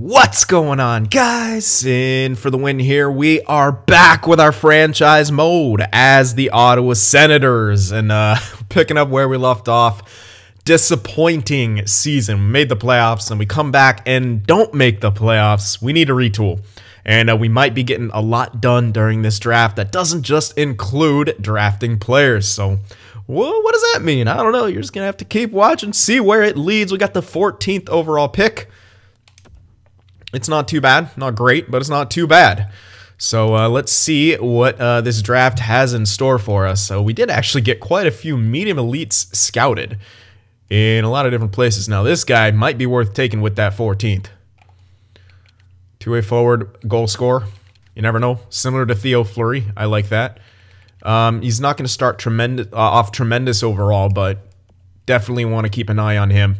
What's going on, guys? In for the win here. We are back with our franchise mode as the Ottawa Senators, and picking up where we left off. Disappointing season. We made the playoffs, and we come back and don't make the playoffs. We need to retool, and we might be getting a lot done during this draft. That doesn't just include drafting players, so... Well, what does that mean? I don't know. You're just going to have to keep watching, see where it leads. We got the 14th overall pick. It's not too bad. Not great, but it's not too bad. So let's see what this draft has in store for us. So we did actually get quite a few medium elites scouted in a lot of different places. Now, this guy might be worth taking with that 14th. Two-way forward, goal scorer. You never know. Similar to Theo Fleury. I like that. He's not going to start tremendous off tremendous overall, but definitely want to keep an eye on him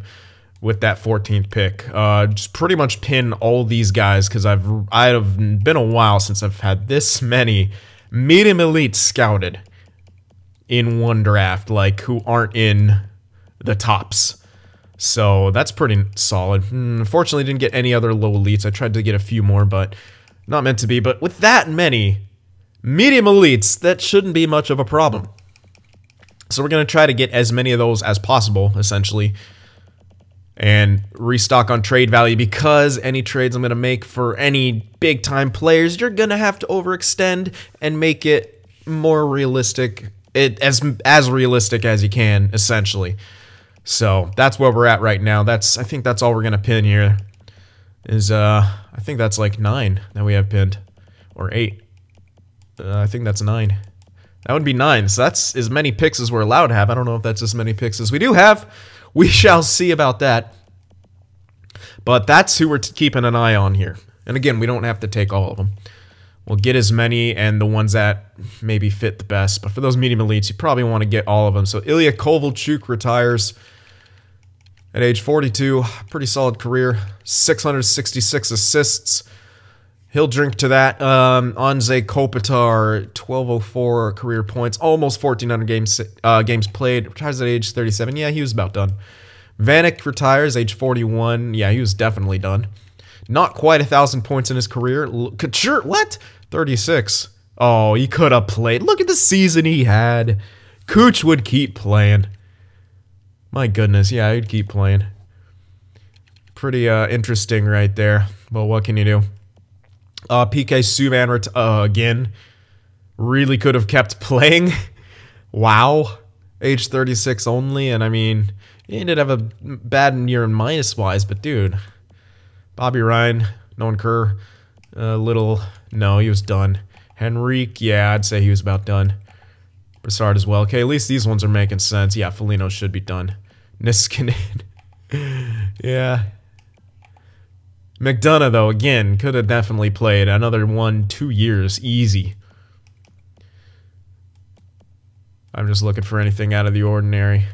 with that 14th pick. Just pretty much pin all these guys because I've been a while since I've had this many medium elites scouted in one draft, like who aren't in the tops. So that's pretty solid. Unfortunately, didn't get any other low elites. I tried to get a few more, but not meant to be. But with that many medium elites, that shouldn't be much of a problem. So we're going to try to get as many of those as possible, essentially. And restock on trade value, because any trades I'm going to make for any big-time players, you're going to have to overextend and make it more realistic, as realistic as you can, essentially. So that's where we're at right now. That's, I think that's all we're going to pin here. Is I think that's like 9 that we have pinned, or 8. I think that's 9. That would be 9. So that's as many picks as we're allowed to have. I don't know if that's as many picks as we do have. We shall see about that. But that's who we're keeping an eye on here. And again, we don't have to take all of them. We'll get as many and the ones that maybe fit the best. But for those medium elites, you probably want to get all of them. So Ilya Kovalchuk retires at age 42. Pretty solid career. 666 assists. He'll drink to that. Anze Kopitar, 1204 career points, almost 1400 games played. Retires at age 37. Yeah, he was about done. Vanek retires age 41. Yeah, he was definitely done. Not quite 1,000 points in his career. Couture, what? 36. Oh, he could have played. Look at the season he had. Cooch would keep playing. My goodness, yeah, he'd keep playing. Pretty interesting right there. But what can you do? P.K. Subban again, really could have kept playing. Wow, age 36 only, and I mean, he did have a bad year in minus wise, but dude, Bobby Ryan, Nolan Kerr, no, he was done. Henrique, yeah, I'd say he was about done. Richard as well. Okay, at least these ones are making sense. Yeah, Foligno should be done. Niskanen, yeah. McDonough, though, again, could have definitely played another 1-2 years, easy. I'm just looking for anything out of the ordinary.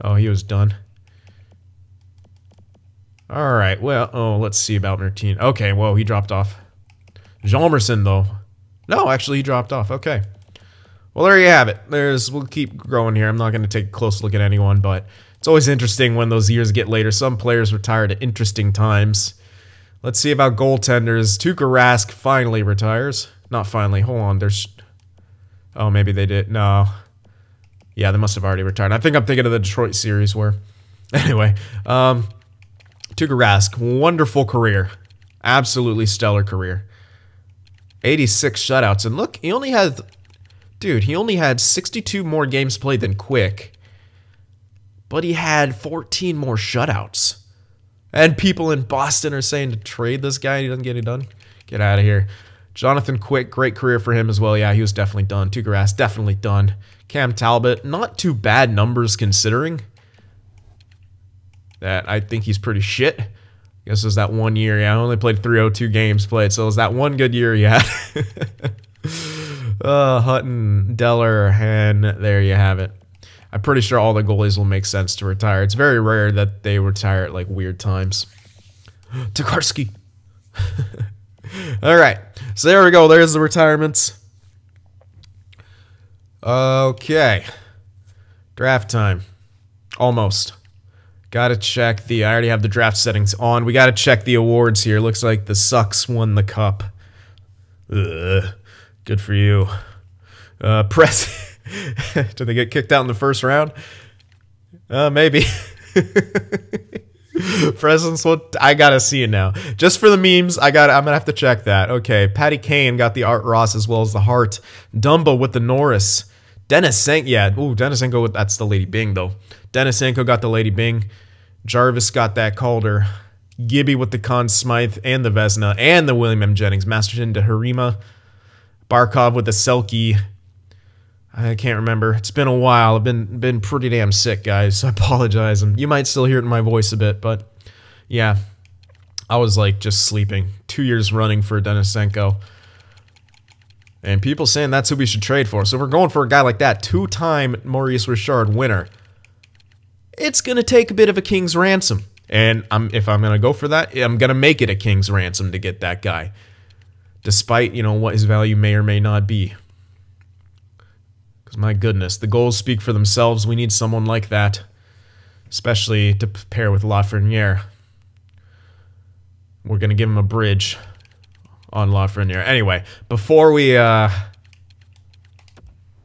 Oh, he was done. All right, well, oh, let's see about Martin. Okay, whoa, he dropped off. Jalmerson, though. No, actually, he dropped off. Okay. Well, there you have it. We'll keep growing here. I'm not going to take a close look at anyone, but it's always interesting when those years get later. Some players retire at interesting times. Let's see about goaltenders. Tuukka Rask finally retires. Not finally. Hold on. There's... Oh, maybe they did. No. Yeah, they must have already retired. I think I'm thinking of the Detroit series where... Anyway. Tuukka Rask. Wonderful career. Absolutely stellar career. 86 shutouts. And look, he only had... Dude, he only had 62 more games played than Quick. But he had 14 more shutouts. And people in Boston are saying to trade this guy. He doesn't get it done. Get out of here. Jonathan Quick, great career for him as well. Yeah, he was definitely done. Tuukka Rask, definitely done. Cam Talbot, not too bad numbers considering that I think he's pretty shit. I guess it was that 1 year. Yeah, I only played 302 games played, so it was that one good year he had. Hutton, Deller, and there you have it. I'm pretty sure all the goalies will make sense to retire. It's very rare that they retire at, like, weird times. Tokarski. All right. So there we go. There's the retirements. Okay. Draft time. Almost. Gotta check the... I already have the draft settings on. We gotta check the awards here. Looks like the Sucks won the cup. Ugh. Good for you. Press... Did they get kicked out in the first round? Maybe. Presents, what I gotta see it now. Just for the memes, I'm gonna have to check that. Okay, Patty Kane got the Art Ross as well as the Hart. Dumbo with the Norris. Denisenko, yeah. Ooh, Denisenko with, that's the Lady Byng though. Denisenko got the Lady Byng. Jarvis got that Calder. Gibby with the Conn Smythe and the Vezina and the William M. Jennings. Masterton to Harima. Barkov with the Selke. I can't remember. It's been a while. I've been pretty damn sick, guys. I apologize. You might still hear it in my voice a bit, but yeah. I was like just sleeping. 2 years running for Denisenko. And people saying that's who we should trade for. So if we're going for a guy like that, two-time Maurice Richard winner. It's going to take a bit of a king's ransom. And if I'm going to go for that, I'm going to make it a king's ransom to get that guy. Despite, you know, what his value may or may not be. My goodness, the goals speak for themselves. We need someone like that, especially to pair with Lafreniere. We're going to give him a bridge on Lafreniere. Anyway, before we... I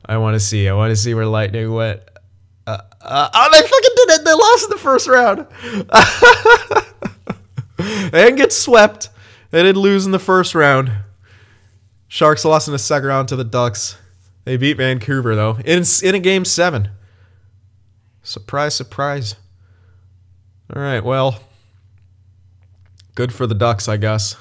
want to see where Lightning went. Oh, they fucking did it! They lost in the first round! They didn't get swept. They did lose in the first round. Sharks lost in the second round to the Ducks. They beat Vancouver, though, in a Game 7. Surprise, surprise. All right, well, good for the Ducks, I guess.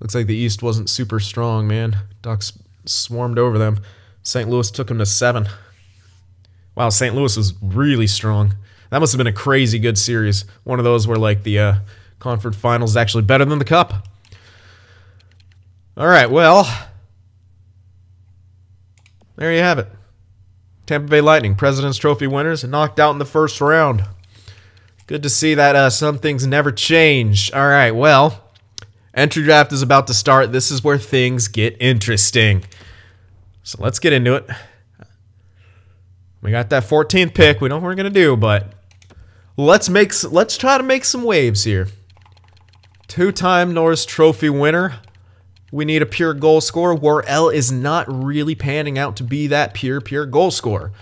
Looks like the East wasn't super strong, man. Ducks swarmed over them. St. Louis took them to 7. Wow, St. Louis was really strong. That must have been a crazy good series. One of those where, like, the conference finals is actually better than the Cup. All right, well... There you have it. Tampa Bay Lightning, President's Trophy winners, knocked out in the first round. Good to see that some things never change. All right, well, entry draft is about to start. This is where things get interesting. So let's get into it. We got that 14th pick. We know what we're going to do, but let's try to make some waves here. Two-time Norris Trophy winner. We need a pure goal scorer. Worrell is not really panning out to be that pure goal scorer.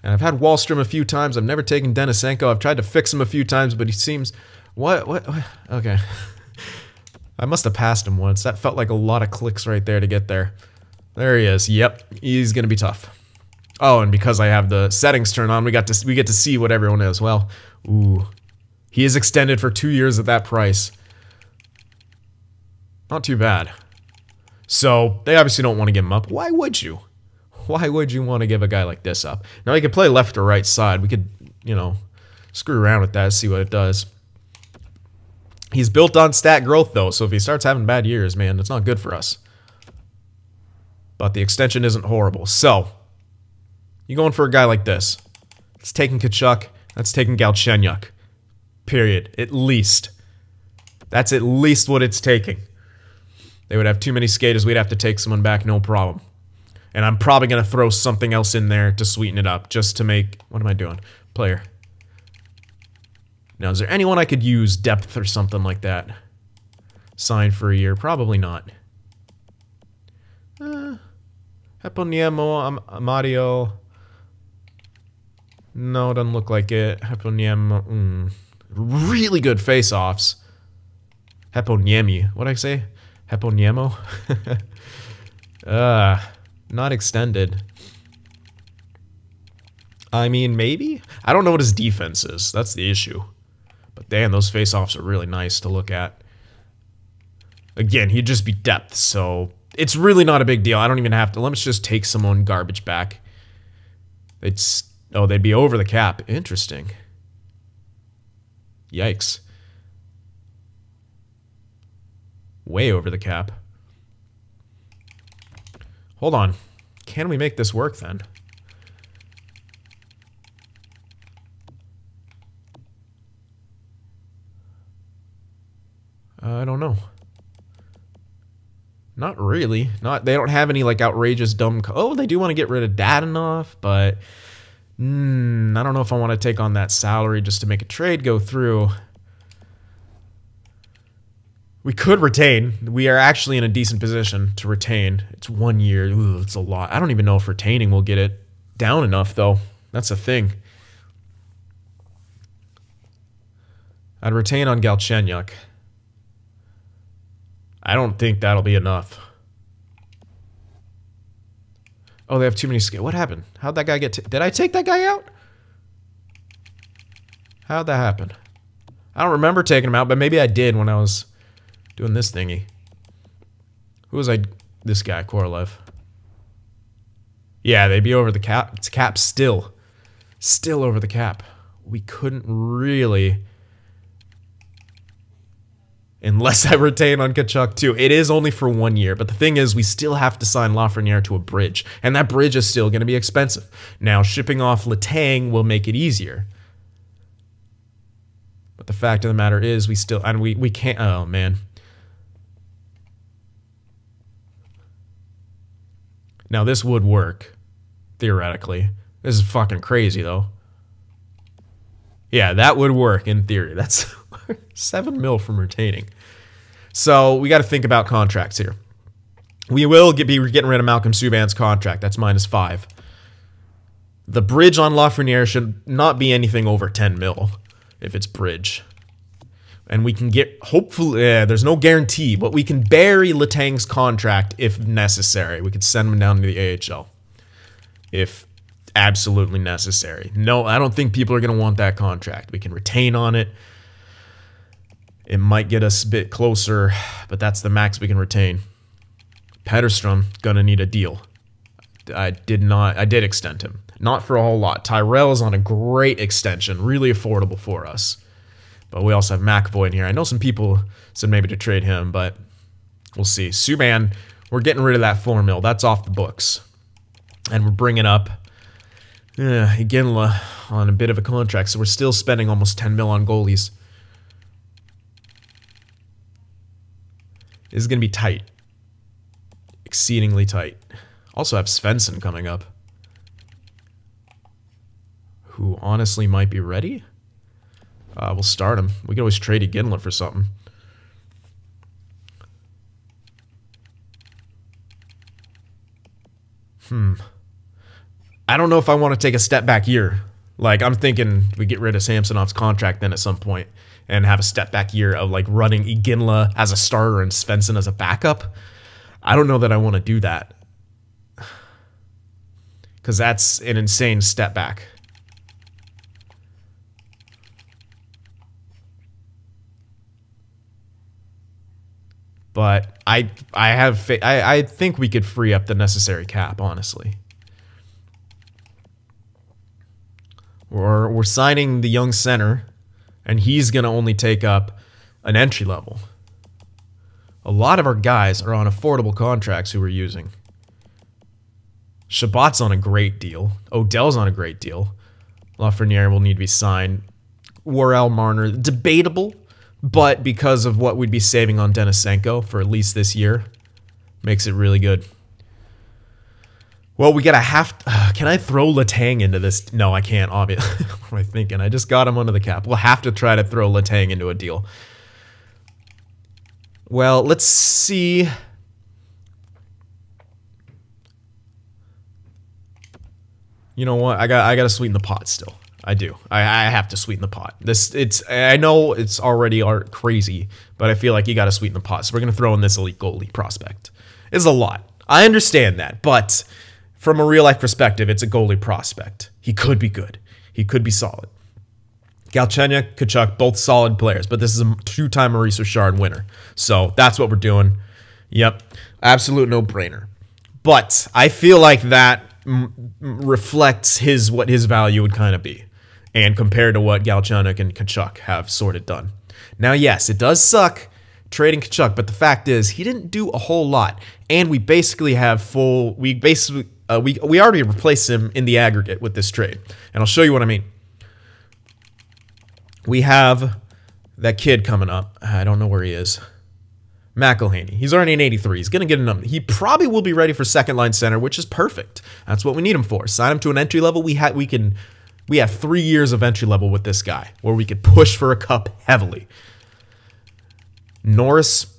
And I've had Wahlstrom a few times. I've never taken Denisenko. I've tried to fix him a few times, but he seems... What? Okay. I must have passed him once. That felt like a lot of clicks right there to get there. There he is. Yep. He's going to be tough. Oh, and because I have the settings turned on, we get to see what everyone is. Well, ooh. He is extended for 2 years at that price. Not too bad. So, they obviously don't want to give him up. Why would you? Why would you want to give a guy like this up? Now, he could play left or right side. We could, you know, screw around with that, see what it does. He's built on stat growth, though, so if he starts having bad years, man, it's not good for us. But the extension isn't horrible. So, you're going for a guy like this. It's taking Tkachuk. That's taking Galchenyuk. Period. At least. That's at least what it's taking. They would have too many skaters. We'd have to take someone back, no problem. And I'm probably going to throw something else in there to sweeten it up, just to make... What am I doing? Player. Now, is there anyone I could use depth or something like that? Signed for a year? Probably not. Heponiemo, Amadio... No, doesn't look like it. Heponiemo... Really good face-offs. Heponiemi. What'd I say? Heponiemo? Not extended. I mean, maybe? I don't know what his defense is. That's the issue. But damn, those faceoffs are really nice to look at. Again, he'd just be depth, so... It's really not a big deal. I don't even have to... Let's just take someone garbage back. It's... Oh, they'd be over the cap. Interesting. Yikes. Way over the cap. Hold on. Can we make this work then? I don't know. Not really. They don't have any like outrageous dumb... Oh, they do want to get rid of Dadonov, but I don't know if I want to take on that salary just to make a trade go through. We could retain. We are actually in a decent position to retain. It's 1 year. Ooh, it's a lot. I don't even know if retaining will get it down enough, though. That's the thing. I'd retain on Galchenyuk. I don't think that'll be enough. Oh, they have too many skills. What happened? How'd that guy get... Did I take that guy out? How'd that happen? I don't remember taking him out, but maybe I did when I was doing this thingy. Who was I... This guy, Korolev. Yeah, they'd be over the cap. It's cap still. Still over the cap. We couldn't really... Unless I retain on Kachuk too. It is only for 1 year, but the thing is we still have to sign Lafreniere to a bridge, and that bridge is still going to be expensive. Now, shipping off Letang will make it easier. But the fact of the matter is we still, and we can't, oh man. Now this would work, theoretically. This is fucking crazy though. Yeah, that would work in theory. That's... 7 mil from retaining. So we got to think about contracts here. We will be getting rid of Malcolm Subban's contract. That's -5. The bridge on Lafreniere should not be anything over 10 mil if it's bridge. And we can get, hopefully, there's no guarantee, but we can bury Letang's contract if necessary. We could send him down to the AHL if absolutely necessary. No, I don't think people are going to want that contract. We can retain on it. It might get us a bit closer, but that's the max we can retain. Pederstrom, gonna need a deal. I did extend him. Not for a whole lot. Tyrell's on a great extension, really affordable for us. But we also have McAvoy in here. I know some people said maybe to trade him, but we'll see. Subban, we're getting rid of that 4 mil. That's off the books. And we're bringing up Iginla on a bit of a contract, so we're still spending almost 10 mil on goalies. This is going to be tight. Exceedingly tight. Also have Svensson coming up. Who honestly might be ready. We'll start him. We can always trade Iginla for something. I don't know if I want to take a step back year. Like, I'm thinking we get rid of Samsonov's contract then at some point. And have a step back year of like running Iginla as a starter and Svensson as a backup. I don't know that I want to do that. Because that's an insane step back. But I think we could free up the necessary cap, honestly. We're signing the young center. And he's going to only take up an entry level. A lot of our guys are on affordable contracts who we're using. Shabbat's on a great deal. Odell's on a great deal. Lafreniere will need to be signed. Worrell, Marner, debatable. But because of what we'd be saving on Denisenko for at least this year, makes it really good. Well, we gotta have to, can I throw Letang into this? No, I can't, obviously. What am I thinking? I just got him under the cap. We'll have to try to throw Letang into a deal. Well, let's see. You know what? I gotta sweeten the pot still. I do. I have to sweeten the pot. I know it's already crazy, but I feel like you gotta sweeten the pot. So we're gonna throw in this elite goalie prospect. It's a lot. I understand that, but from a real-life perspective, it's a goalie prospect. He could be good. He could be solid. Galchenyuk, Kachuk, both solid players, but this is a two-time Maurice Richard winner. So that's what we're doing. Yep, absolute no-brainer. But I feel like that reflects what his value would kind of be, and compared to what Galchenyuk and Kachuk have sort of done. Now, yes, it does suck trading Kachuk, but the fact is he didn't do a whole lot. And we basically have full, we already replaced him in the aggregate with this trade. And I'll show you what I mean. We have that kid coming up. I don't know where he is. McElhaney. He's already an 83. He's going to get a number. He probably will be ready for second line center, which is perfect. That's what we need him for. Sign him to an entry level. We have 3 years of entry level with this guy where we could push for a cup heavily. Norris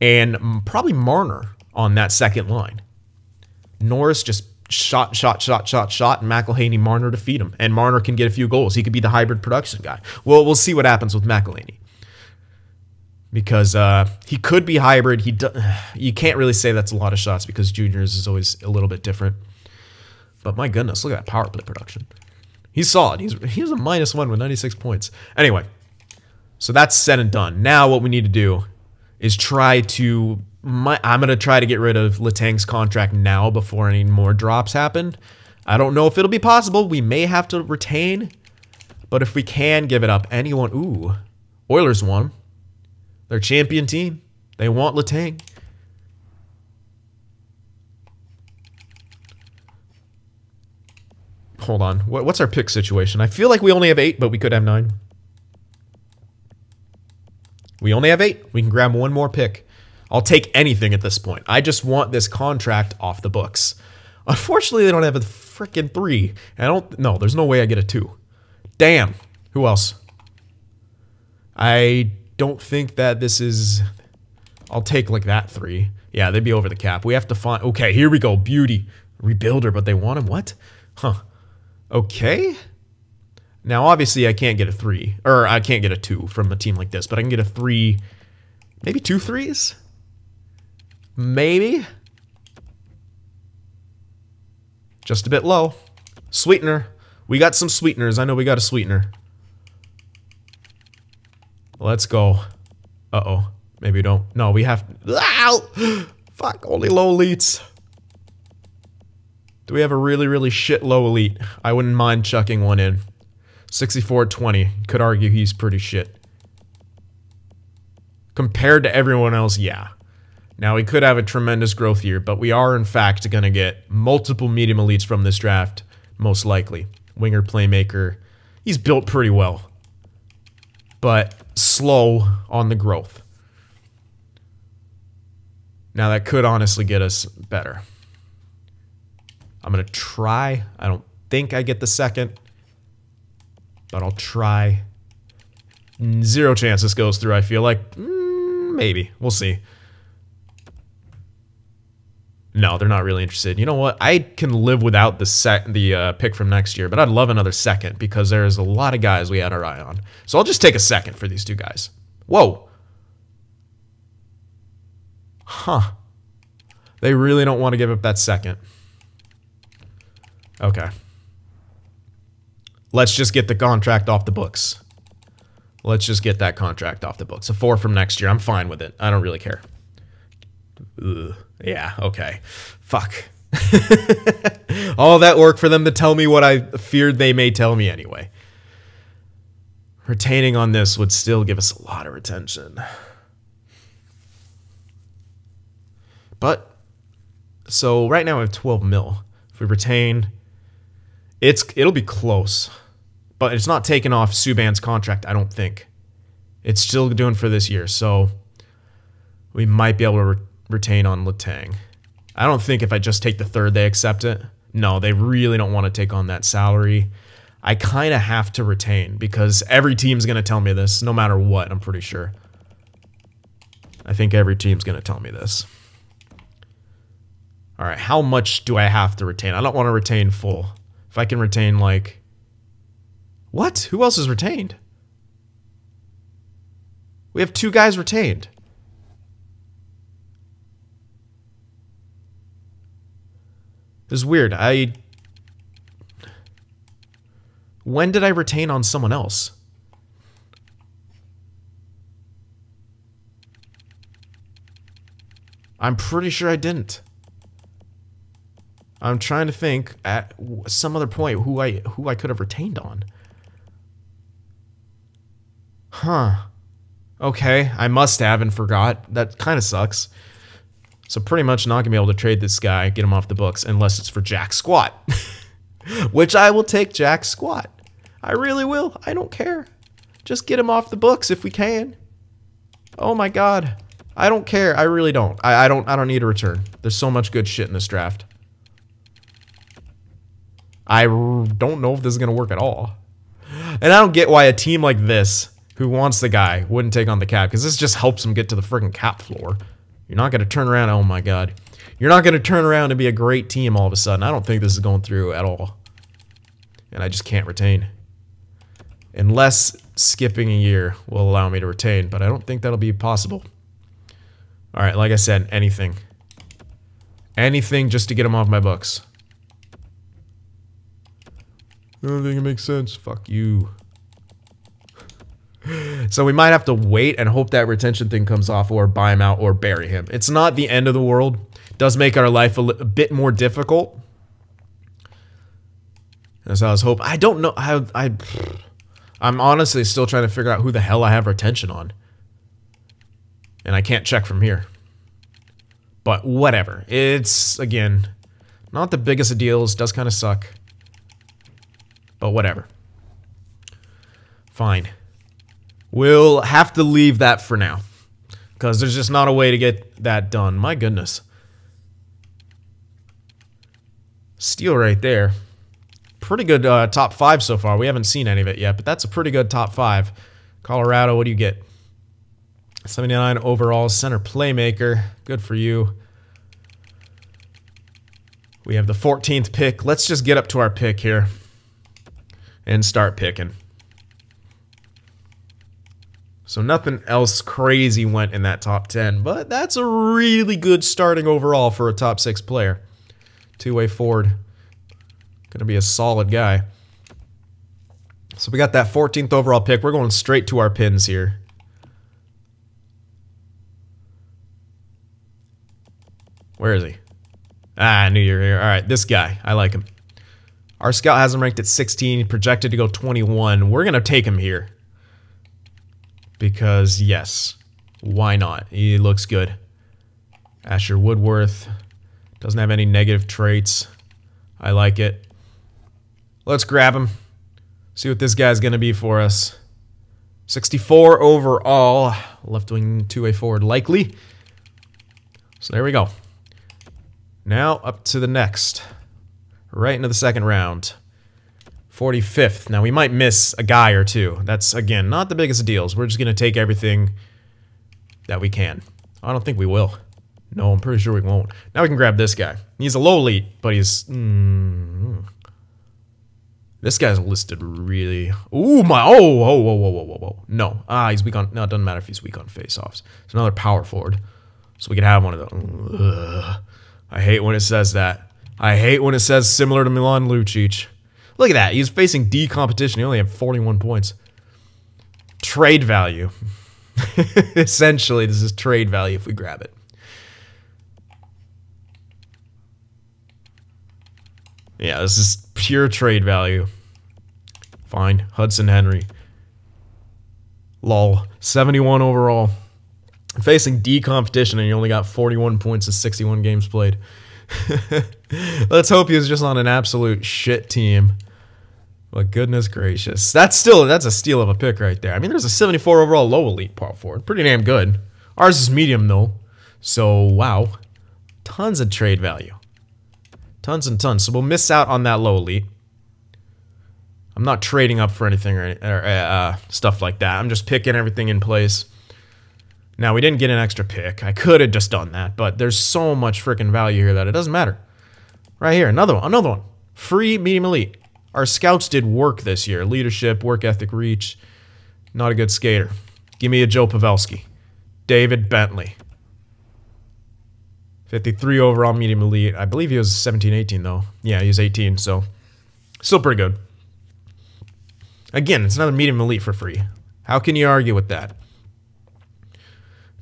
and probably Marner on that second line. Norris just shot, and McElhaney, Marner to feed him. And Marner can get a few goals. He could be the hybrid production guy. Well, we'll see what happens with McElhaney. Because he could be hybrid. You can't really say that's a lot of shots because juniors is always a little bit different. But my goodness, look at that power play production. He's solid. He's a -1 with 96 points. Anyway, so that's said and done. Now what we need to do is try to... I'm going to try to get rid of Letang's contract now before any more drops happen. I don't know if it'll be possible. We may have to retain. But if we can give it up, anyone... Ooh, Oilers won. They're champion team. They want Letang. Hold on. What's our pick situation? I feel like we only have 8, but we could have 9. We only have 8. We can grab one more pick. I'll take anything at this point. I just want this contract off the books. Unfortunately, they don't have a freaking 3. No, there's no way I get a 2. Damn. Who else? I don't think that this is... I'll take like that 3. Yeah, they'd be over the cap. We have to find... Okay, here we go. Beauty. Rebuilder, but they want him. What? Huh. Okay. Now, obviously, I can't get a 3. Or I can't get a 2 from a team like this, but I can get a 3. Maybe 2 3s? Maybe. Just a bit low. Sweetener. We got some sweeteners. I know we got a sweetener. Let's go. Uh-oh. Maybe we don't. No, we have... Ow! Fuck, only low elites. Do we have a really, really shit low elite? I wouldn't mind chucking one in. 64-20. Could argue he's pretty shit. Compared to everyone else, yeah. Now, we could have a tremendous growth year, but we are, in fact, going to get multiple medium elites from this draft, most likely. Winger, playmaker. He's built pretty well. But... slow on the growth. Now that could honestly get us better. I'm going to try. I don't think I get the second, but I'll try. 0 chance this goes through, I feel like. Maybe. We'll see. No, they're not really interested. You know what? I can live without the pick from next year, but I'd love another second because there's a lot of guys we had our eye on. So I'll just take a second for these two guys. Whoa. Huh. They really don't want to give up that second. Okay. Let's just get the contract off the books. Let's just get that contract off the books. A 4 from next year. I'm fine with it. I don't really care. Ugh. Yeah, okay. Fuck. All that work for them to tell me what I feared they may tell me anyway. Retaining on this would still give us a lot of retention. But, so right now I have 12 mil. If we retain, it'll be close. But it's not taking off Subban's contract, I don't think. It's still doing for this year, so we might be able to retain on Letang. I don't think if I just take the 3rd they accept it. No, they really don't want to take on that salary. I kind of have to retain because every team's going to tell me this no matter what, I'm pretty sure. I think every team's going to tell me this. All right, how much do I have to retain? I don't want to retain full. If I can retain like... What? Who else is retained? We have 2 guys retained. This is weird. When did I retain on someone else? I'm pretty sure I didn't. I'm trying to think at some other point who I could have retained on. Huh. Okay, I must have and forgot. That kind of sucks. So pretty much not going to be able to trade this guy, get him off the books, unless it's for jack squat. Which I will take jack squat. I really will. I don't care. Just get him off the books if we can. Oh my god. I don't care. I really don't. I don't need a return. There's so much good shit in this draft. I don't know if this is going to work at all. And I don't get why a team like this, who wants the guy, wouldn't take on the cap, because this just helps them get to the freaking cap floor. You're not going to turn around. Oh, my God. You're not going to turn around and be a great team all of a sudden. I don't think this is going through at all. And I just can't retain. Unless skipping a year will allow me to retain, but I don't think that'll be possible. All right, like I said, anything. Anything just to get him off my books. I don't think it makes sense. Fuck you. So we might have to wait and hope that retention thing comes off, or buy him out, or bury him. It's not the end of the world. It does make our life a bit more difficult. That's how I was hoping. I don't know. I'm honestly still trying to figure out who the hell I have retention on. And I can't check from here. But whatever. It's, again, not the biggest of deals. Does kind of suck. But whatever. Fine. We'll have to leave that for now. Because there's just not a way to get that done. My goodness. Steal right there. Pretty good top five so far. We haven't seen any of it yet, but that's a pretty good top five. Colorado, what do you get? 79 overall center playmaker. Good for you. We have the 14th pick. Let's just get up to our pick here and start picking. So nothing else crazy went in that top 10, but that's a really good starting overall for a top 6 player. Two-way forward. Gonna be a solid guy. So we got that 14th overall pick. We're going straight to our pins here. Where is he? Ah, I knew you were here. All right, this guy. I like him. Our scout has him ranked at 16, projected to go 21. We're gonna take him here. Because, yes, why not? He looks good. Asher Woodworth doesn't have any negative traits. I like it. Let's grab him. See what this guy's going to be for us. 64 overall. Left wing, two-way forward, likely. So there we go. Now up to the next. Right into the second round. 45th. Now, we might miss a guy or two. That's, again, not the biggest of deals. We're just going to take everything that we can. I don't think we will. No, I'm pretty sure we won't. Now we can grab this guy. He's a low elite, but he's... This guy's listed really... Ooh, my... Oh, whoa, whoa, whoa, whoa, whoa, whoa. No. Ah, he's weak on... No, it doesn't matter if he's weak on face-offs. It's another power forward. So we could have one of those. Ugh. I hate when it says that. I hate when it says similar to Milan Lucic. Look at that. He's facing D competition. He only had 41 points. Trade value. Essentially, this is trade value if we grab it. Yeah, this is pure trade value. Fine. Hudson Henry. Lol. 71 overall. Facing D competition, and he only got 41 points in 61 games played. Let's hope he was just on an absolute shit team. But goodness gracious. That's a steal of a pick right there. I mean, there's a 74 overall low elite power forward. Pretty damn good. Ours is medium, though. So, wow. Tons of trade value. Tons and tons. So we'll miss out on that low elite. I'm not trading up for anything or stuff like that. I'm just picking everything in place. Now, we didn't get an extra pick. I could have just done that, but there's so much freaking value here that it doesn't matter. Right here, another one. Free medium elite. Our scouts did work this year. Leadership, work ethic, reach. Not a good skater. Give me a Joe Pavelski. David Bentley. 53 overall medium elite. I believe he was 17, 18, though. Yeah, he was 18, so still pretty good. Again, it's another medium elite for free. How can you argue with that?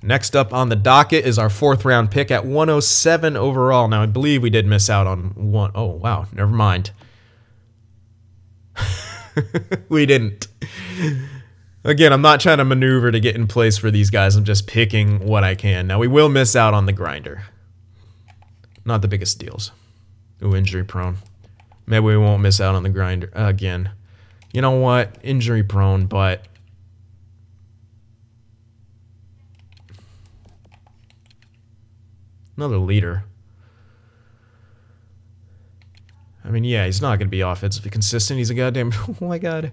Next up on the docket is our 4th round pick at 107 overall. Now, I believe we did miss out on one. Oh, wow. Never mind. We didn't. Again, I'm not trying to maneuver to get in place for these guys. I'm just picking what I can. Now, we will miss out on the grinder. Not the biggest deals. Ooh, injury prone. Maybe we won't miss out on the grinder again. You know what? Injury prone, but... Another leader. I mean, yeah, he's not going to be offensively consistent. He's a goddamn... Oh, my God.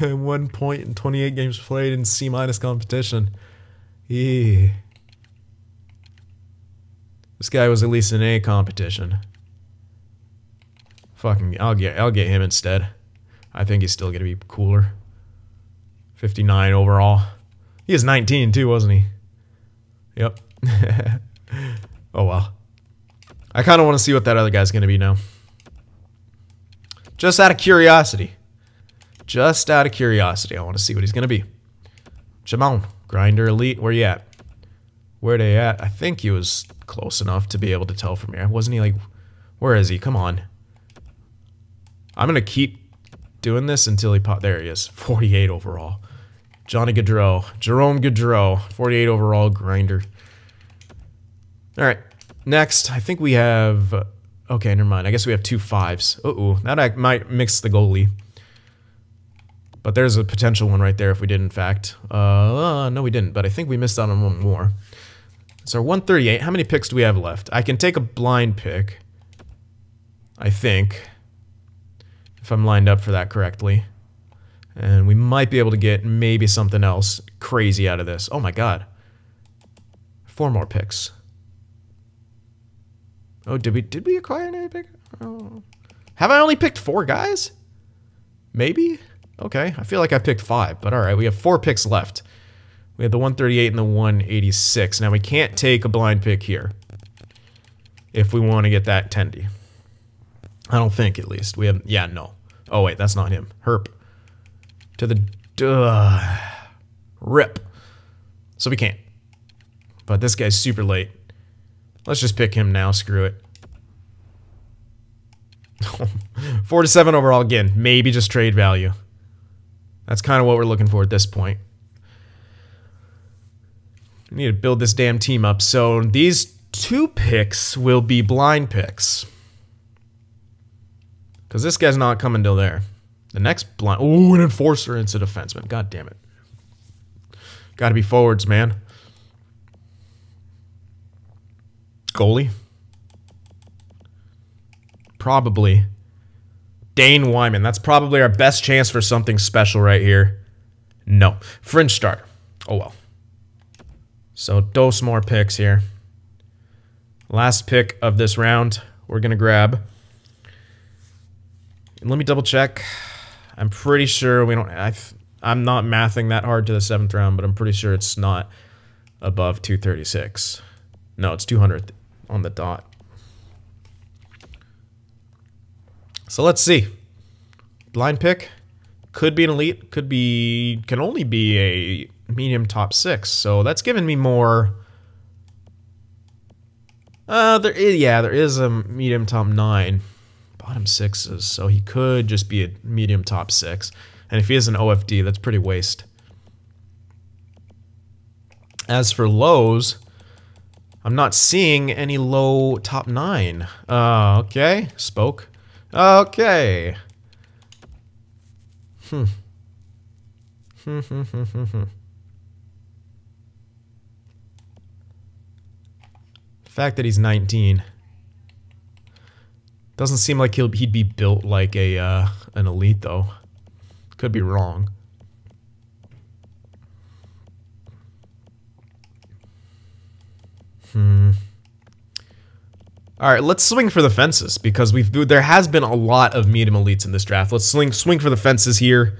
1 point in 28 games played in C- competition. Eee. This guy was at least an A competition. Fucking... I'll get him instead. I think he's still going to be cooler. 59 overall. He was 19, too, wasn't he? Yep. Oh, well. I kind of want to see what that other guy's going to be now. Just out of curiosity. Just out of curiosity. I want to see what he's going to be. Jamon. Grinder Elite. Where you at? Where they at? I think he was close enough to be able to tell from here. Wasn't he like... Where is he? Come on. I'm going to keep doing this until he... There he is. 48 overall. Johnny Gaudreau. Jerome Gaudreau. 48 overall grinder. Alright. Next, I think we have... Okay, never mind. I guess we have 2 5s. Uh-oh. That might mix the goalie. But there's a potential one right there if we did, in fact. No, we didn't. But I think we missed out on one more. So 138. How many picks do we have left? I can take a blind pick. I think. If I'm lined up for that correctly. And we might be able to get maybe something else crazy out of this. Oh, my God. 4 more picks. Oh, did we acquire another pick? Oh. Have I only picked 4 guys? Maybe? Okay, I feel like I picked 5, but all right, we have 4 picks left. We had the 138 and the 186. Now, we can't take a blind pick here if we want to get that Tendy. I don't think, at least. We have... Yeah, no. Oh, wait, that's not him. Herp. To the... Rip. So we can't. But this guy's super late. Let's just pick him now. Screw it. 4 to 7 overall again. Maybe just trade value. That's kind of what we're looking for at this point. We need to build this damn team up. So these 2 picks will be blind picks. Because this guy's not coming till there. The next blind... Ooh, an enforcer into defenseman. God damn it. Gotta be forwards, man. Goalie? Probably. Dane Wyman. That's probably our best chance for something special right here. No. Fringe starter. Oh, well. So, dos more picks here. Last pick of this round. We're going to grab... And let me double check. I'm pretty sure we don't... I'm not mathing that hard to the 7th round, but I'm pretty sure it's not above 236. No, it's 200 on the dot. So let's see. Blind pick. Could be an elite. Could be... Can only be a medium top 6. So that's giving me more... there is a medium top 9. Bottom 6s. So he could just be a medium top 6. And if he is an OFD, that's pretty waste. As for lows... I'm not seeing any low top 9. Okay. Spoke. Okay. The fact that he's 19 doesn't seem like he'd be built like a an elite though. Could be wrong. All right, let's swing for the fences because there has been a lot of medium elites in this draft. Let's swing for the fences here.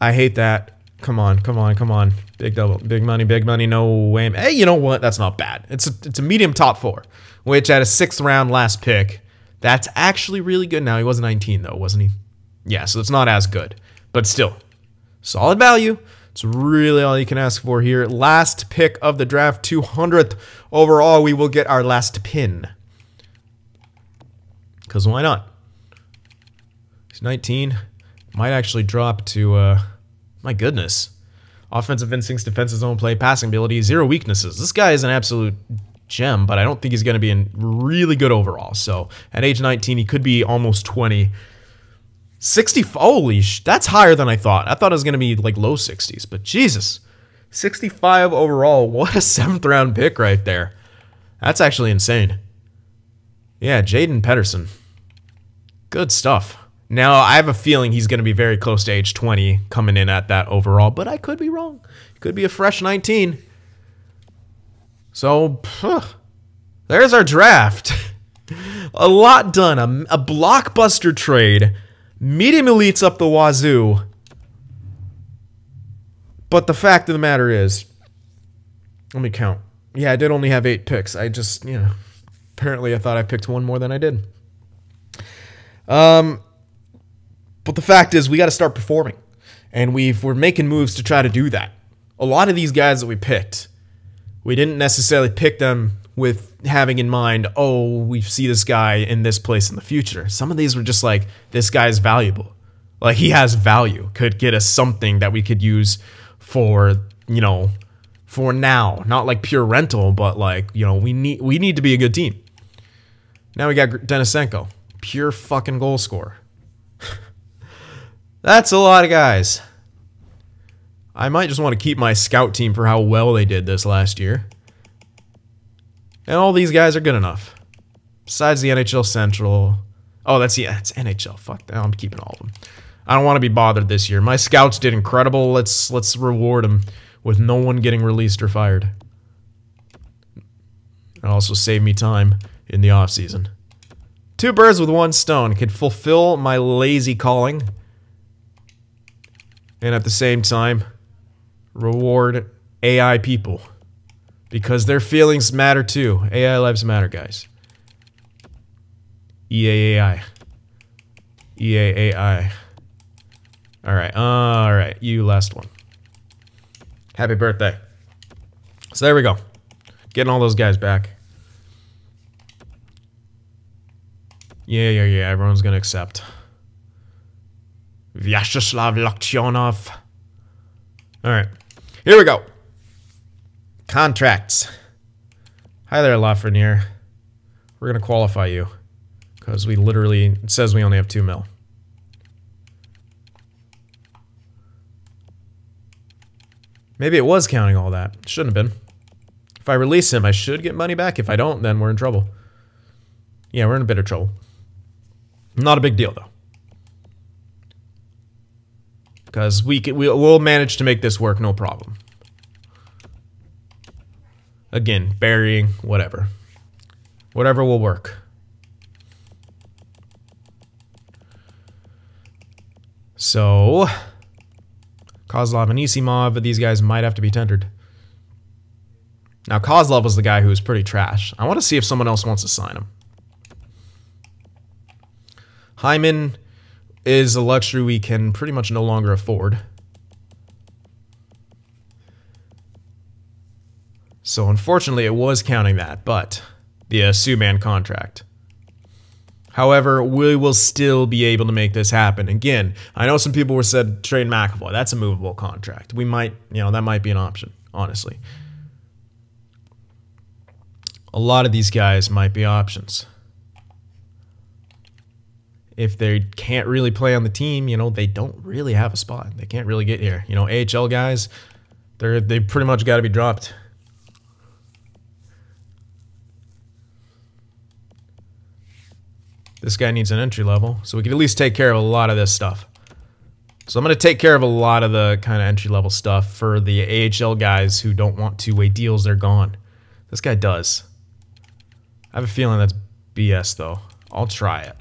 I hate that. Come on, come on, come on. Big double, big money, no way. Hey, you know what? That's not bad. It's a medium top 4, which at a 6th round last pick, that's actually really good. Now, he was 19 though, wasn't he? Yeah, so it's not as good, but still, solid value. It's really all you can ask for here. Last pick of the draft, 200th overall. We will get our last pin. Because why not? He's 19. Might actually drop to, my goodness. Offensive instincts, defensive zone play, passing ability, 0 weaknesses. This guy is an absolute gem, but I don't think he's going to be in really good overall. So at age 19, he could be almost 20. 60, holy, that's higher than I thought. I thought it was going to be like low 60s, but Jesus. 65 overall. What a 7th-round pick right there. That's actually insane. Yeah, Jaden Pedersen. Good stuff. Now, I have a feeling he's going to be very close to age 20 coming in at that overall, but I could be wrong. He could be a fresh 19. So, there's our draft. A lot done. A blockbuster trade. Medium elites up the wazoo. But the fact of the matter is, let me count. Yeah, I did only have 8 picks. I just, you know, apparently I thought I picked one more than I did. But the fact is we got to start performing. And we're making moves to try to do that. A lot of these guys that we picked, we didn't necessarily pick them with having in mind, oh, we see this guy in this place in the future. Some of these were just like, this guy's valuable. Like, he has value. Could get us something that we could use for, you know, for now. Not like pure rental, but like, you know, we need to be a good team. Now we got Denisenko. Pure fucking goal scorer. That's a lot of guys. I might just want to keep my scout team for how well they did this last year. And all these guys are good enough. Besides the NHL Central. Oh, that's NHL. Fuck that. I'm keeping all of them. I don't want to be bothered this year. My scouts did incredible. Let's reward them with no one getting released or fired. It also saved me time in the offseason. Two birds with one stone. Could fulfill my lazy calling. And at the same time, reward AI people. Because their feelings matter too. AI lives matter, guys. EAAI. EAAI. Alright, alright. You last one. Happy birthday. So there we go. Getting all those guys back. Yeah. Everyone's going to accept. Vyacheslav Loktionov. Alright. Here we go. Contracts. Hi there, Lafreniere. We're going to qualify you. Because we literally... It says we only have $2 million. Maybe it was counting all that. It shouldn't have been. If I release him, I should get money back. If I don't, then we're in trouble. Yeah, we're in a bit of trouble. Not a big deal, though. Because we'll manage to make this work, no problem. Again, burying, whatever. Whatever will work. So, Kozlov and Anisimov, these guys might have to be tendered. Now, Kozlov was the guy who was pretty trash. I want to see if someone else wants to sign him. Hyman is a luxury we can pretty much no longer afford. So unfortunately, it was counting that, but the Subban contract. However, we will still be able to make this happen. Again, I know some people were said trade McAvoy. That's a movable contract. We might, you know, that might be an option, honestly. A lot of these guys might be options. If they can't really play on the team, you know, they don't really have a spot. They can't really get here. You know, AHL guys, they pretty much got to be dropped. This guy needs an entry level, so we can at least take care of a lot of this stuff. So I'm going to take care of a lot of the kind of entry level stuff for the AHL guys who don't want two-way deals. They're gone. This guy does. I have a feeling that's BS, though. I'll try it.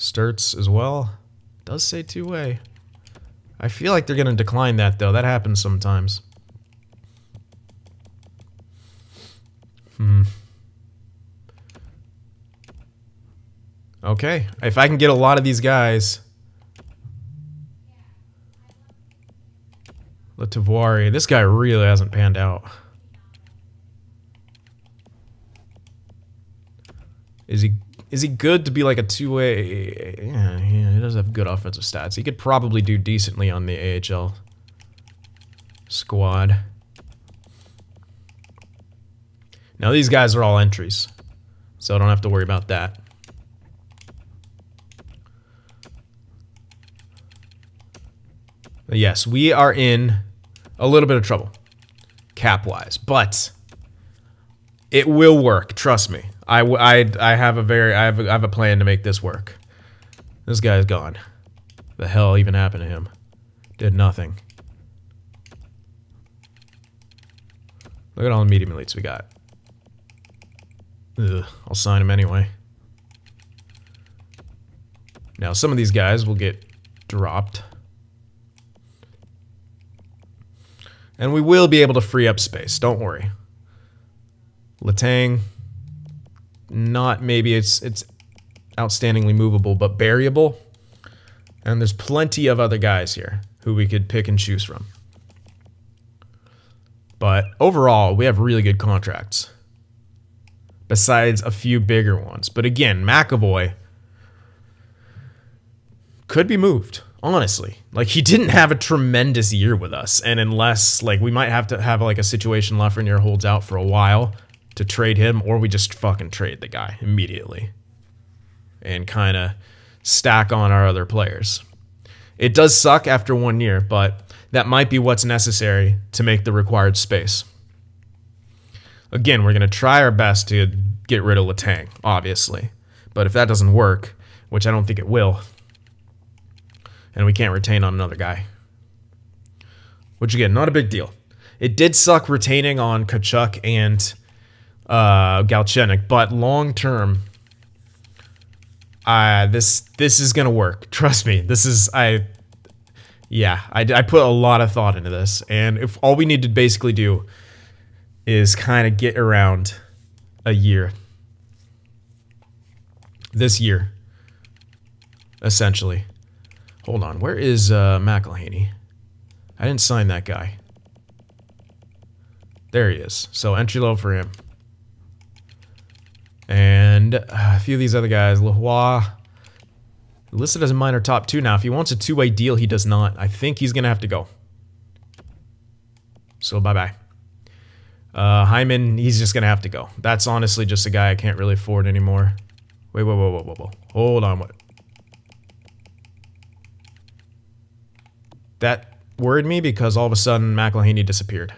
Sturts as well. Does say two-way. I feel like they're going to decline that, though. That happens sometimes. Okay, if I can get a lot of these guys. Letavorie, this guy really hasn't panned out. Is he good to be like a two-way? Yeah, he does have good offensive stats. He could probably do decently on the AHL squad. Now, these guys are all entries, so I don't have to worry about that. Yes, we are in a little bit of trouble cap-wise, but it will work. Trust me. I have a plan to make this work. This guy's gone. The hell even happened to him? Did nothing. Look at all the medium elites we got. Ugh, I'll sign him anyway. Now some of these guys will get dropped. And we will be able to free up space, don't worry. Letang, not maybe it's outstandingly movable, but variable. And there's plenty of other guys here who we could pick and choose from. But overall, we have really good contracts. Besides a few bigger ones. But again, McAvoy could be moved. Honestly, like he didn't have a tremendous year with us, and unless like we might have to have like a situation Lafreniere holds out for a while to trade him, or we just fucking trade the guy immediately and kind of stack on our other players. It does suck after 1 year, but that might be what's necessary to make the required space. Again, we're gonna try our best to get rid of Letang, obviously, but if that doesn't work, which I don't think it will. And we can't retain on another guy. Which again, not a big deal. It did suck retaining on Kovalchuk and Galchenyuk, but long term, this is gonna work. Trust me. This is I put a lot of thought into this, and if all we need to basically do is kind of get around a year, this year, essentially. Hold on, where is McElhaney? I didn't sign that guy. There he is. So entry level for him. And a few of these other guys. Lehua, listed as a minor top two now. If he wants a two-way deal, he does not. I think he's going to have to go. So bye-bye. Hyman, he's just going to have to go. That's honestly just a guy I can't really afford anymore. Wait, whoa. Hold on, what? That worried me because all of a sudden McElhaney disappeared.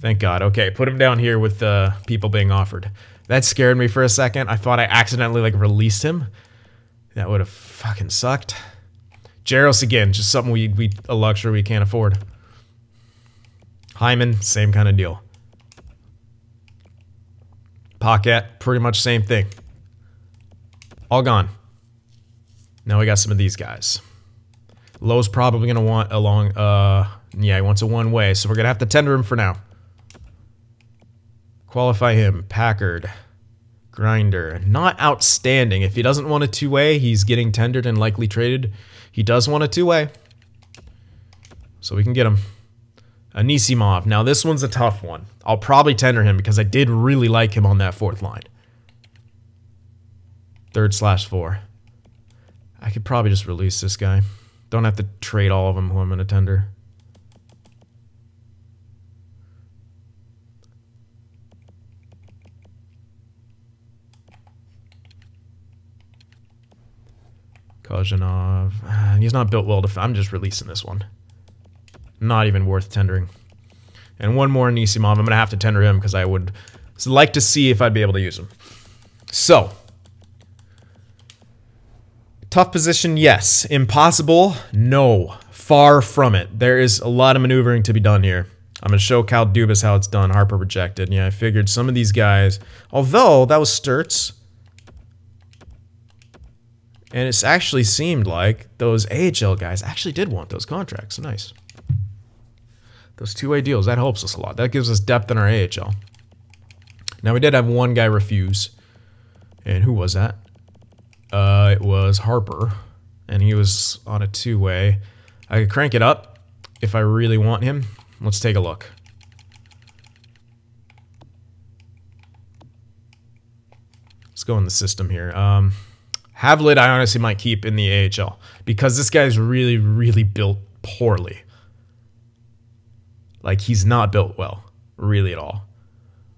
Thank God. Okay, put him down here with the people being offered. That scared me for a second. I thought I accidentally like released him. That would have fucking sucked. Jaros again, just something a luxury we can't afford. Hyman, same kind of deal. Paquette, pretty much same thing. All gone. Now we got some of these guys. Lowe's probably going to want a long, yeah, he wants a one-way, so we're going to have to tender him for now. Qualify him. Packard. Grinder. Not outstanding. If he doesn't want a two-way, he's getting tendered and likely traded. He does want a two-way. So we can get him. Anisimov. Now this one's a tough one. I'll probably tender him because I did really like him on that fourth line. 3rd/4. I could probably just release this guy. Don't have to trade all of them who I'm going to tender. Kozhinov. He's not built well to... I'm just releasing this one. Not even worth tendering. And one more Anisimov. I'm going to have to tender him because I would like to see if I'd be able to use him. So... tough position, yes. Impossible, no. Far from it. There is a lot of maneuvering to be done here. I'm going to show Kyle Dubas how it's done. Harper rejected. Yeah, I figured some of these guys... although, that was Sturts. And it's actually seemed like those AHL guys actually did want those contracts. Nice. Those two-way deals, that helps us a lot. That gives us depth in our AHL. Now, we did have one guy refuse. And who was that? It was Harper, and he was on a two-way. I could crank it up if I really want him. Let's take a look. Let's go in the system here. Havlid I honestly might keep in the AHL, because this guy's really, really built poorly. Like, he's not built well, really at all.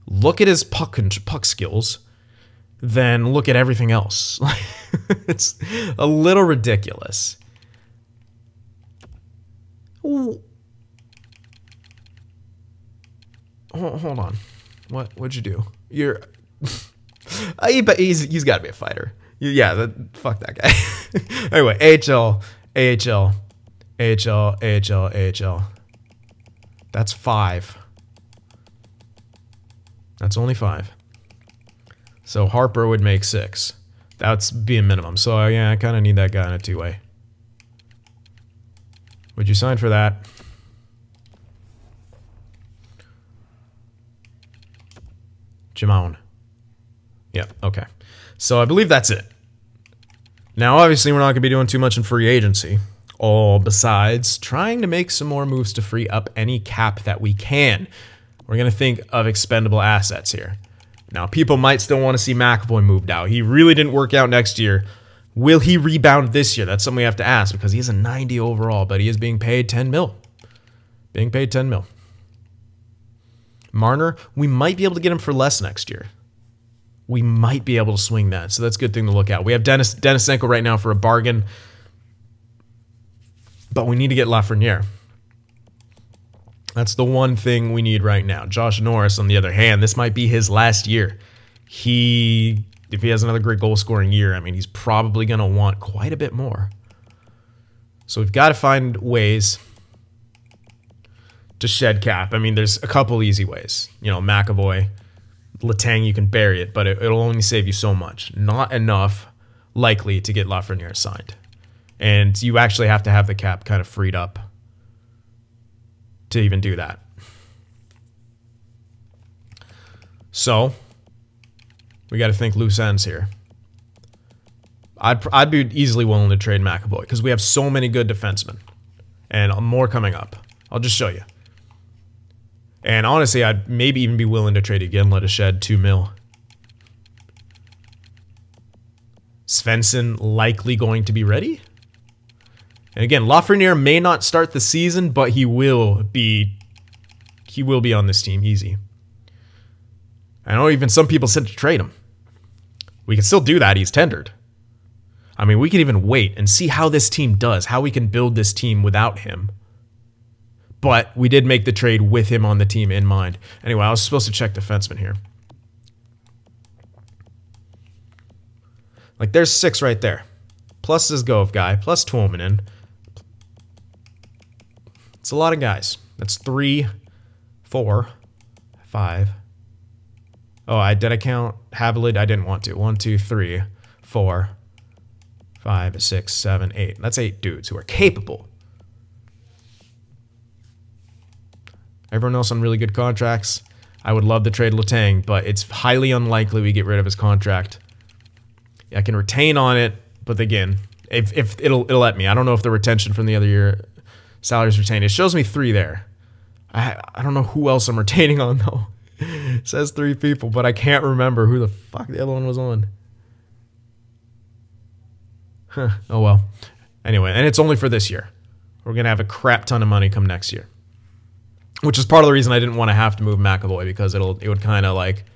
Look at his puck skills. then look at everything else. It's a little ridiculous. Ooh. Hold on. What'd you do? You're... But he's got to be a fighter. Yeah, fuck that guy. Anyway, AHL, AHL, AHL, AHL, AHL. That's 5. That's only 5. So Harper would make 6. That's be a minimum. So yeah, I kind of need that guy in a two-way. Would you sign for that? Jamon. Yep, okay. So I believe that's it. Now, obviously, we're not going to be doing too much in free agency. All besides trying to make some more moves to free up any cap that we can. We're going to think of expendable assets here. Now, people might still want to see McAvoy moved out. He really didn't work out next year. Will he rebound this year? That's something we have to ask because he's a 90 overall, but he is being paid 10 mil. Being paid 10 mil. Marner, we might be able to get him for less next year. We might be able to swing that, so that's a good thing to look at. We have Denisenko right now for a bargain, but we need to get Lafreniere. That's the one thing we need right now. Josh Norris, on the other hand, this might be his last year. If he has another great goal-scoring year, I mean, he's probably going to want quite a bit more. So we've got to find ways to shed cap. I mean, there's a couple easy ways. You know, McAvoy, Letang, you can bury it, but it'll only save you so much. Not enough, likely, to get Lafreniere signed. And you actually have to have the cap kind of freed up to even do that. So, we got to think loose ends here. I'd be easily willing to trade McAvoy because we have so many good defensemen. And more coming up. I'll just show you. And honestly, I'd maybe even be willing to trade again, let us shed 2 mil. Svensson likely going to be ready. And again, Lafreniere may not start the season, but he will be on this team easy. I know even some people said to trade him. We can still do that. He's tendered. I mean, we can even wait and see how this team does, how we can build this team without him. But we did make the trade with him on the team in mind. Anyway, I was supposed to check defenseman here. Like, there's 6 right there. Plus this Gove guy, plus Tuominen. It's a lot of guys. That's 3, 4, 5. Oh, did I count Havilland? I didn't want to. 1, 2, 3, 4, 5, 6, 7, 8. That's 8 dudes who are capable. Everyone else on really good contracts. I would love to trade Letang, but it's highly unlikely we get rid of his contract. I can retain on it, but again, if it'll let me. I don't know if the retention from the other year salaries retained. It shows me 3 there. I don't know who else I'm retaining on though. It says 3 people, but I can't remember who the fuck the other one was on. Huh. Oh well. Anyway, and it's only for this year. We're gonna have a crap ton of money come next year. Which is part of the reason I didn't want to have to move McAvoy because it would kind of like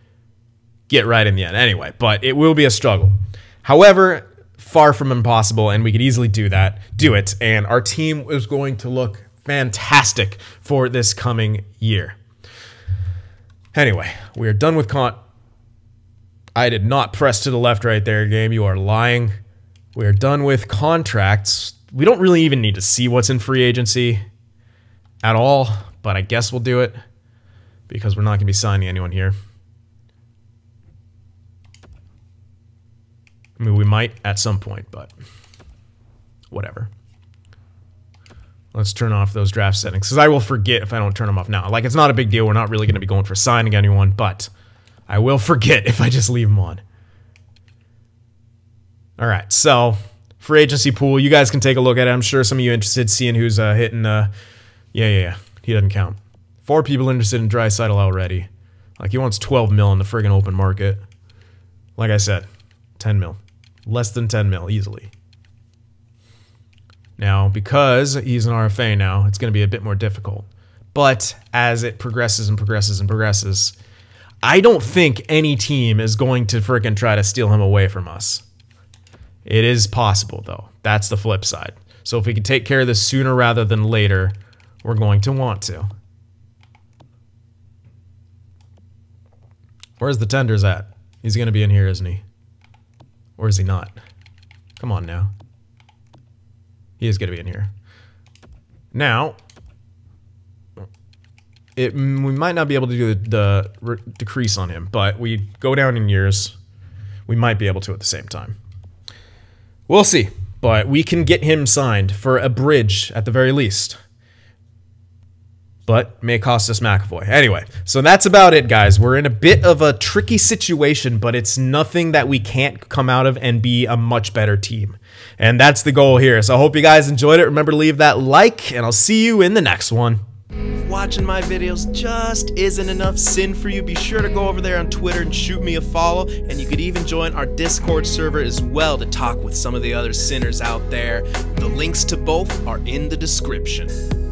get right in the end. Anyway, but it will be a struggle. However, far from impossible, and we could easily do it. And our team is going to look fantastic for this coming year. Anyway, we are done with Conn. I did not press to the left right there, game. You are lying. We are done with contracts. We don't really even need to see what's in free agency at all. But I guess we'll do it because we're not going to be signing anyone here. I mean, we might at some point, but whatever. Let's turn off those draft settings because I will forget if I don't turn them off now. Like, it's not a big deal. We're not really going to be going for signing anyone, but I will forget if I just leave them on. All right, so free agency pool. You guys can take a look at it. I'm sure some of you are interested seeing who's hitting. Yeah. He doesn't count. 4 people interested in Draisaitl already. Like, he wants 12 mil in the friggin' open market. Like I said, 10 mil. Less than 10 mil, easily. Now, because he's an RFA now, it's going to be a bit more difficult. But as it progresses and progresses and progresses, I don't think any team is going to freaking try to steal him away from us. It is possible, though. That's the flip side. So if we can take care of this sooner rather than later, we're going to want to. Where's the tenders at? He's going to be in here, isn't he? Or is he not? Come on now. He is going to be in here. Now, we might not be able to do the decrease on him, but we go down in years. We might be able to at the same time. We'll see. But we can get him signed for a bridge at the very least. But may cost us McAvoy. Anyway, so that's about it, guys. We're in a bit of a tricky situation, but it's nothing that we can't come out of and be a much better team. And that's the goal here. So I hope you guys enjoyed it. Remember to leave that like, and I'll see you in the next one. If watching my videos just isn't enough sin for you, be sure to go over there on Twitter and shoot me a follow, and you could even join our Discord server as well to talk with some of the other sinners out there. The links to both are in the description.